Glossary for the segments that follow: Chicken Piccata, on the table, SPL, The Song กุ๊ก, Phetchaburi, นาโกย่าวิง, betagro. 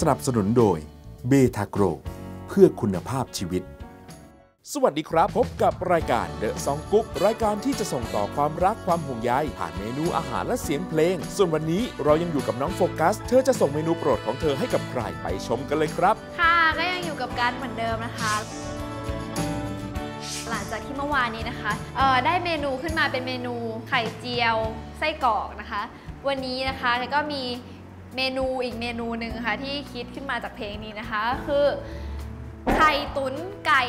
สนับสนุนโดยเบทาโกรเพื่อคุณภาพชีวิตสวัสดีครับพบกับรายการเดอะซองกุ๊กรายการที่จะส่งต่อความรักความห่วงใยผ่านเมนูอาหารและเสียงเพลงส่วนวันนี้เรายังอยู่กับน้องโฟกัสเธอจะส่งเมนูโปรดของเธอให้กับใครไปชมกันเลยครับค่ะก็ยังอยู่กับการเหมือนเดิมนะคะหลังจากที่เมื่อวานนี้นะคะได้เมนูขึ้นมาเป็นเมนูไข่เจียวไส้กรอกนะคะวันนี้นะคะก็มีเมนูอีกเมนูหนึ่งค่ะที่คิดขึ้นมาจากเพลงนี้นะคะคือไข่ตุ๋นไก่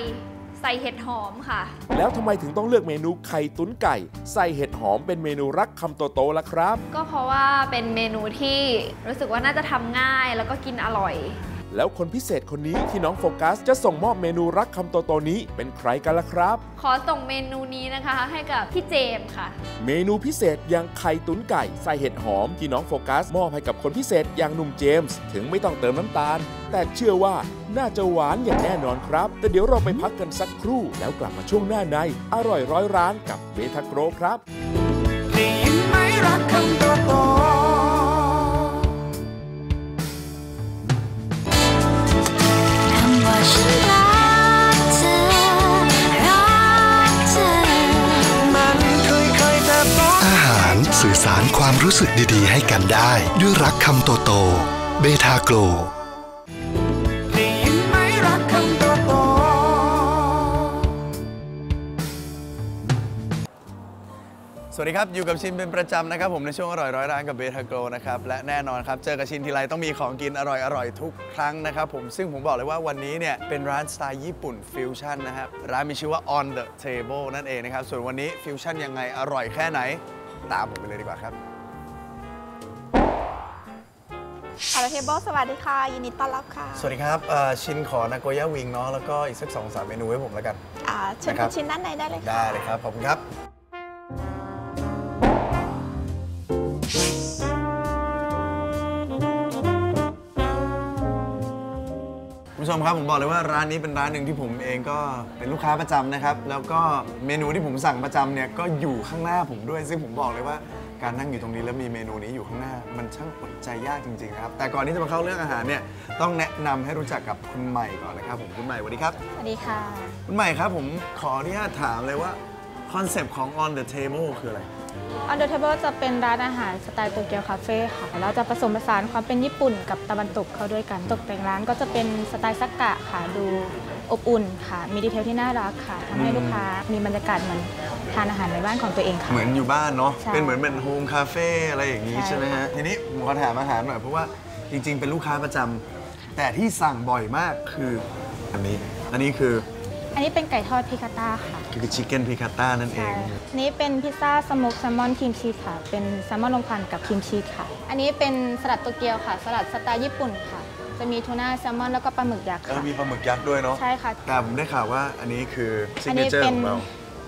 ใส่เห็ดหอมค่ะแล้วทำไมถึงต้องเลือกเมนูไข่ตุ๋นไก่ใส่เห็ดหอมเป็นเมนูรักคำโตๆล่ะครับก็เพราะว่าเป็นเมนูที่รู้สึกว่าน่าจะทำง่ายแล้วก็กินอร่อยแล้วคนพิเศษคนนี้ที่น้องโฟกัสจะส่งมอบเมนูรักคำโตๆนี้เป็นใครกันล่ะครับขอส่งเมนูนี้นะคะให้กับพี่เจมค่ะเมนูพิเศษอย่างไข่ตุ๋นไก่ใส่เห็ดหอมที่น้องโฟกัสมอบให้กับคนพิเศษอย่างหนุ่มเจมส์ถึงไม่ต้องเติมน้ำตาลแต่เชื่อว่าน่าจะหวานอย่างแน่นอนครับแต่เดี๋ยวเราไปพักกันสักครู่แล้วกลับมาช่วงหน้าในอร่อยร้อยร้านกับเบทาโกรครับได้ยินไหมรักคำโตๆอาหารสื่อสารความรู้สึกดีๆให้กันได้ด้วยรักคำโตๆเบทาโกรสวัสดีครับอยู่กับชินเป็นประจำนะครับผมในช่วงอร่อยร้อยร้านกับเบทาโกรนะครับและแน่นอนครับเจอกับชินทีไรต้องมีของกินอร่อยๆทุกครั้งนะครับผมซึ่งผมบอกเลยว่าวันนี้เนี่ยเป็นร้านสไตล์ญี่ปุ่นฟิวชั่นนะครับร้านมีชื่อว่า on the table นั่นเองนะครับส่วนวันนี้ฟิวชั่นยังไงอร่อยแค่ไหนตามผมไปเลยดีกว่าครับ on the table สวัสดีค่ะยินดีต้อนรับค่ะสวัสดีครับชินขอนาโกย่าวิงเนาะแล้วก็อีกสัก 2-3 เมนูให้ผมแล้วกันเชิญชินด้านในได้เลยได้เลยครับขอบคุณครับคุณผู้ชมครับผมบอกเลยว่าร้านนี้เป็นร้านหนึ่งที่ผมเองก็เป็นลูกค้าประจำนะครับแล้วก็เมนูที่ผมสั่งประจำเนี่ยก็อยู่ข้างหน้าผมด้วยซึ่งผมบอกเลยว่าการนั่งอยู่ตรงนี้แล้วมีเมนูนี้อยู่ข้างหน้ามันช่างอดใจยากจริงๆครับแต่ก่อนที่จะมาเข้าเรื่องอาหารเนี่ยต้องแนะนำให้รู้จักกับคุณใหม่ก่อนนะครับผมคุณใหม่สวัสดีครับสวัสดีค่ะคุณใหม่ครับผมขออนุญาตถามเลยว่าคอนเซปต์ของ on the table คืออะไรon the table จะเป็นร้านอาหารสไตล์โตเกียวคาเฟ่ค่ะเราจะผสมผสานความเป็นญี่ปุ่นกับตะวันตกเข้าด้วยกันตกแต่งร้านก็จะเป็นสไตล์ซักกะค่ะดูอบอุ่นค่ะมีดีเทลที่น่ารักค่ะทำให้ลูกค้ามีบรรยากาศเหมือนทานอาหารในบ้านของตัวเองค่ะเหมือนอยู่บ้านเนาะเป็นเหมือนเป็นโฮมคาเฟ่อะไรอย่างนี้ใช่ไหมฮะทีนี้ผมขอถามอาหารหน่อยเพราะว่าจริงๆเป็นลูกค้าประจำแต่ที่สั่งบ่อยมากคืออันนี้คืออันนี้เป็นไก่ทอดพิคาต้าค่ะคือ Chicken Piccata นั่นเองนี่เป็นพิซซ่าสโมกแซลมอนครีมชีสค่ะเป็นแซลมอนลงพันกับครีมชีสค่ะอันนี้เป็นสลัดโตเกียวค่ะสลัดสไตล์ญี่ปุ่นค่ะจะมีทูน่าแซลมอนแล้วก็ปลาหมึกยักษ์ค่ะมีปลาหมึกยักษ์ด้วยเนาะใช่ค่ะแต่ผมได้ข่าวว่าอันนี้คือซิกเนเจอร์ของเรา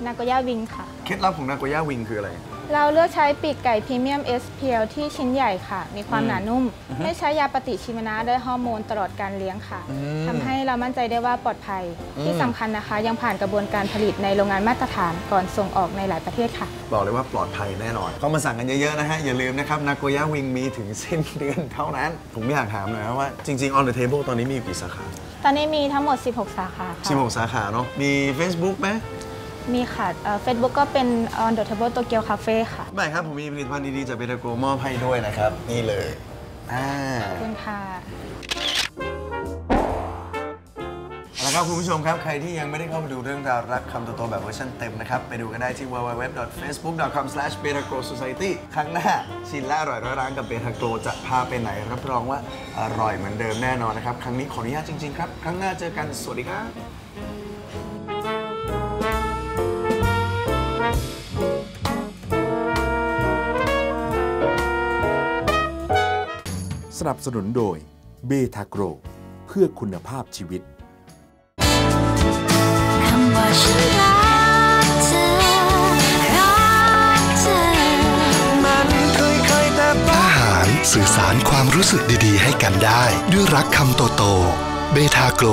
นาโกย่าวิงค่ะเคล็ดลับของนาโกย่าวิงคืออะไรเราเลือกใช้ปีกไก่พรีเมียม SPL ที่ชิ้นใหญ่ค่ะมีความหนานุ่มไม่ใช้ยาปฏิชีวนะและฮอร์โมนตลอดการเลี้ยงค่ะทำให้เรามั่นใจได้ว่าปลอดภัยที่สำคัญนะคะยังผ่านกระบวนการผลิตในโรงงานมาตรฐานก่อนส่งออกในหลายประเทศค่ะบอกเลยว่าปลอดภัยแน่นอนเข้ามาสั่งกันเยอะๆนะฮะอย่าลืมนะครับนาโกย่าวิงมีถึงสิ้นเดือนเท่านั้นผมอยากถามหน่อยว่าจริงๆ on the table ตอนนี้มีกี่สาขาตอนนี้มีทั้งหมด16สาขาค่ะ16สาขาเนาะมี Facebook ไหมมีค่ะFacebook ก็เป็น on the table Tokyo Cafe ค่ะไม่ครับผมมีผลิตภัณฑ์ดีๆจากเบทาโกรมอบให้ด้วยนะครับนี่เลยขอบคุณค่ะแล้วครับคุณผู้ชมครับใครที่ยังไม่ได้เข้าไปดูเรื่องราวรักคำโตๆแบบเวอร์ชันเต็มนะครับไปดูกันได้ที่ www.facebook.com/betagrosociety ครั้งหน้าชินล่าอร่อยร้อยร้านกับเบทาโกรจะพาไปไหนรับรองว่าอร่อยเหมือนเดิมแน่นอนนะครับครั้งนี้ขออนุญาตจริงๆครับครั้งหน้าเจอกันสวัสดีครับสนับสนุนโดยเบทาโกรเพื่อคุณภาพชีวิตอาหารสื่อสารความรู้สึกดีๆให้กันได้ด้วยรักคำโตๆเบทาโกร